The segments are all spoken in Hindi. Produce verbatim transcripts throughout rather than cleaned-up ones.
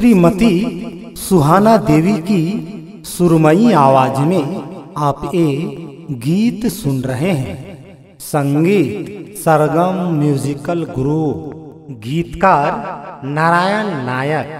श्रीमती सुहाना देवी की सुरमई आवाज में आप ये गीत सुन रहे हैं। संगीत सरगम म्यूजिकल ग्रुप, गीतकार नारायण नायक।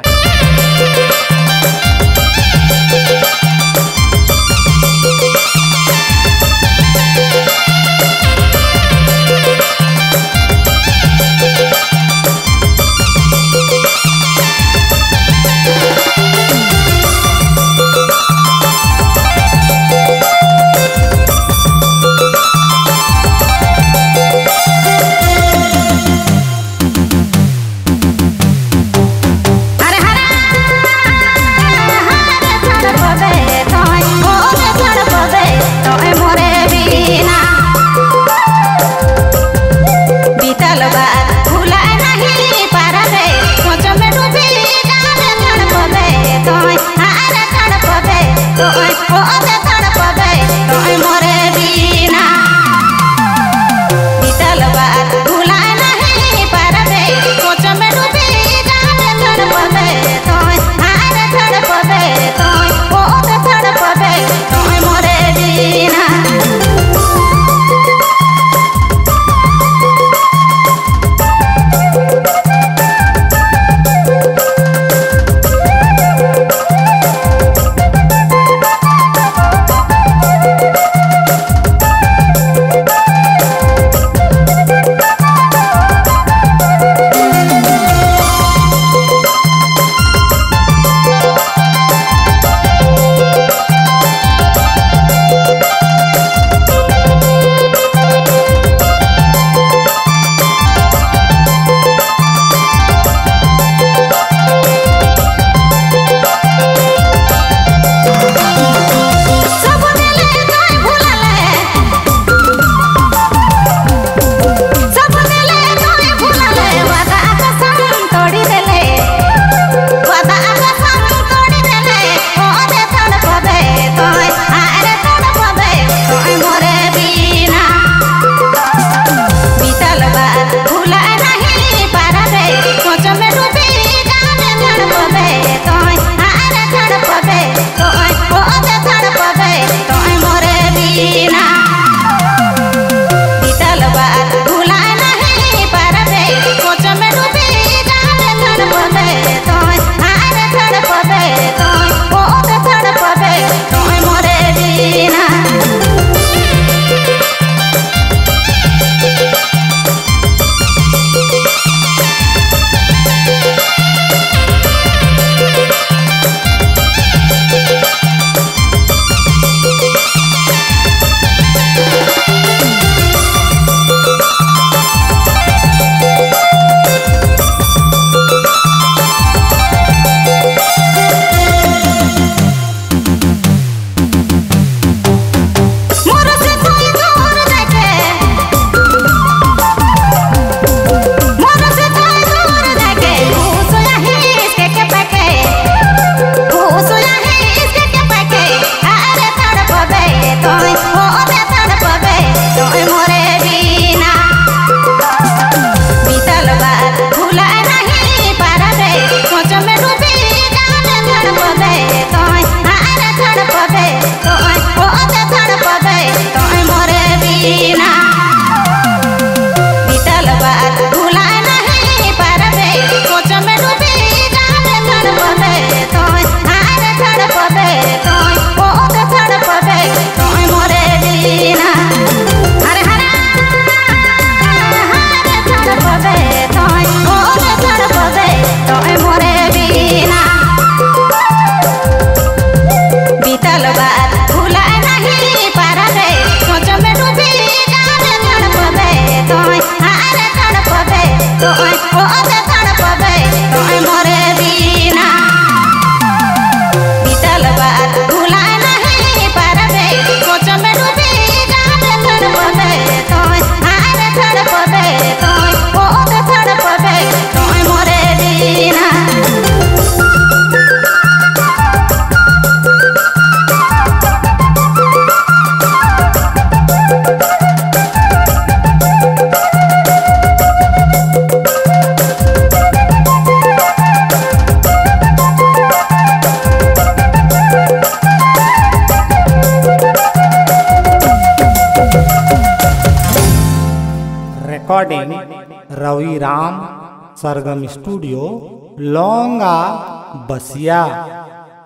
रिकॉर्डिंग रवि राम सरगम स्टूडियो, लौंगा बसिया।